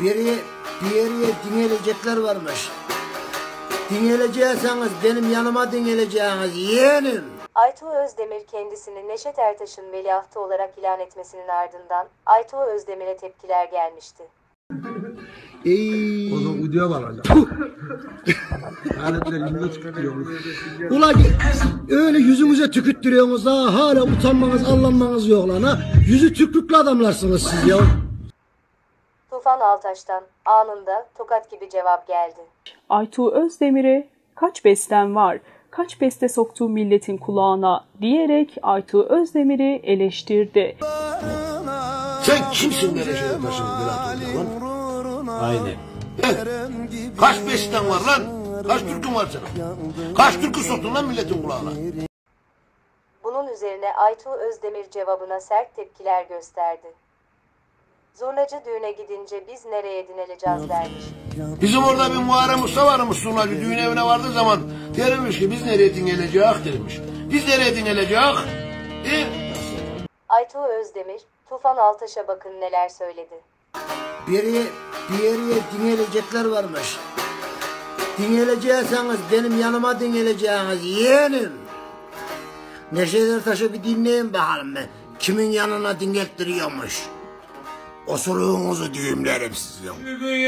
Bir yere dinleyecekler varmış. Dinleyecekseniz benim yanıma dinleyeceğiniz yeğenim. Aytuğ Özdemir kendisini Neşet Ertaş'ın veliahtı olarak ilan etmesinin ardından Aytuğ Özdemir'e tepkiler gelmişti. O zaman udiye var hala. Haletler yüzüne tükürtüyorsunuz. Ulan öyle yüzümüze tükürttürüyorsunuz ha. Hala utanmanız, allanmanız yok lan ha. Yüzü tükürüklü adamlarsınız siz ya. Tufan Altaş'tan anında tokat gibi cevap geldi. Aytuğ Özdemir'e kaç besten var, kaç beste soktuğu milletin kulağına diyerek Aytuğ Özdemir'i eleştirdi. Sen kimsin Neşet Ertaş'ın veliahtı lan? Aynen. Kaç besten var lan? Kaç türkün var sana? Kaç türkü soktun lan milletin kulağına? Bunun üzerine Aytuğ Özdemir cevabına sert tepkiler gösterdi. Zurnacı düğüne gidince biz nereye dineleceğiz dermiş. Bizim orada bir Muharrem Usta varmış, zurnacı düğün evine vardığı zaman dermiş ki biz nereye dineleceğiz dermiş. Biz nereye dineleceğiz? Aytuğ Özdemir, Tufan Altaş'a bakın neler söyledi. Bir yere dinleyecekler varmış. Dinleyecekseniz benim yanıma dinleyeceğiniz yeğenim. Neşet Ertaş'ı bir dinleyin bakalım ben. Kimin yanına dinlettiriyormuş? Osuruğunuzu düğümlerim sizin.